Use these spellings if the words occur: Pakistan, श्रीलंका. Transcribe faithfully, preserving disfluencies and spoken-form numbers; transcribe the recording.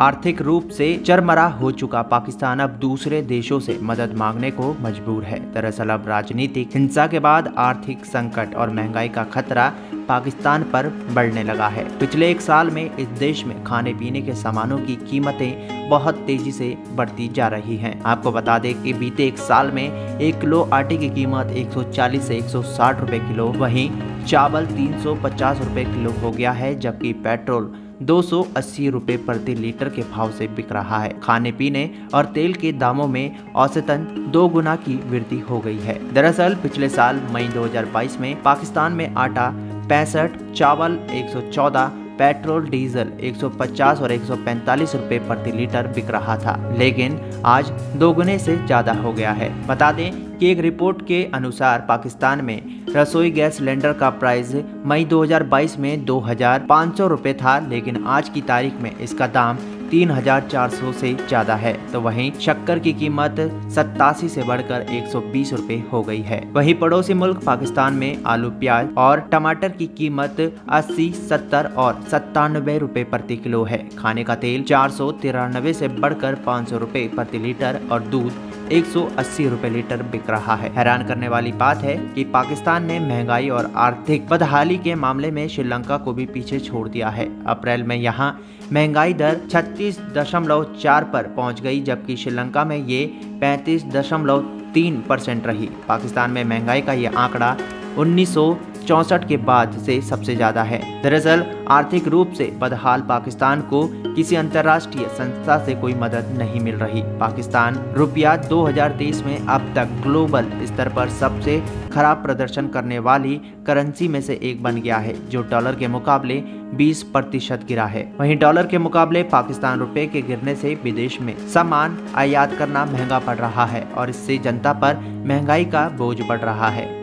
आर्थिक रूप से चरमरा हो चुका पाकिस्तान अब दूसरे देशों से मदद मांगने को मजबूर है। दरअसल अब राजनीतिक हिंसा के बाद आर्थिक संकट और महंगाई का खतरा पाकिस्तान पर बढ़ने लगा है। पिछले एक साल में इस देश में खाने पीने के सामानों की कीमतें बहुत तेजी से बढ़ती जा रही हैं। आपको बता दें कि बीते एक साल में एक किलो आटे की कीमत एक सौ चालीस से एक सौ साठ रुपए किलो, वहीं चावल तीन सौ पचास रुपए किलो हो गया है, जबकि पेट्रोल दो सौ अस्सी रुपए प्रति लीटर के भाव से बिक रहा है। खाने पीने और तेल के दामों में औसतन दो गुना की वृद्धि हो गई है। दरअसल पिछले साल मई दो हज़ार बाईस में पाकिस्तान में आटा पैंसठ, चावल एक सौ चौदह, पेट्रोल डीजल एक सौ पचास और एक सौ पैंतालीस रुपए प्रति लीटर बिक रहा था, लेकिन आज दोगुने से ज़्यादा हो गया है। बता दें कि एक रिपोर्ट के अनुसार पाकिस्तान में रसोई गैस सिलेंडर का प्राइस मई दो हज़ार बाईस में दो हज़ार पाँच सौ रुपए था, लेकिन आज की तारीख में इसका दाम तीन हज़ार चार सौ से ज़्यादा है। तो वहीं शक्कर की कीमत सत्तासी से बढ़कर एक सौ बीस रुपए हो गई है। वहीं पड़ोसी मुल्क पाकिस्तान में आलू, प्याज और टमाटर की कीमत अस्सी, सत्तर और सत्तानवे रुपए प्रति किलो है। खाने का तेल चार सौ तिरानवे से बढ़कर पाँच सौ रुपए प्रति लीटर और दूध एक सौ अस्सी रुपए लीटर बिक रहा है। हैरान करने वाली बात है कि पाकिस्तान ने महंगाई और आर्थिक बदहाली के मामले में श्रीलंका को भी पीछे छोड़ दिया है। अप्रैल में यहाँ महंगाई दर छत्तीस दशमलव चार पर पहुंच गई, जबकि श्रीलंका में ये पैंतीस दशमलव तीन परसेंट रही। पाकिस्तान में महंगाई का ये आंकड़ा उन्नीस सौ चौंसठ के बाद से सबसे ज्यादा है। दरअसल आर्थिक रूप से बदहाल पाकिस्तान को किसी अंतर्राष्ट्रीय संस्था से कोई मदद नहीं मिल रही। पाकिस्तान रुपया दो हज़ार तेईस में अब तक ग्लोबल स्तर पर सबसे खराब प्रदर्शन करने वाली करेंसी में से एक बन गया है, जो डॉलर के मुकाबले बीस प्रतिशत गिरा है। वहीं डॉलर के मुकाबले पाकिस्तान रुपए के गिरने से विदेश में सामान आयात करना महंगा पड़ रहा है और इससे जनता पर महंगाई का बोझ बढ़ रहा है।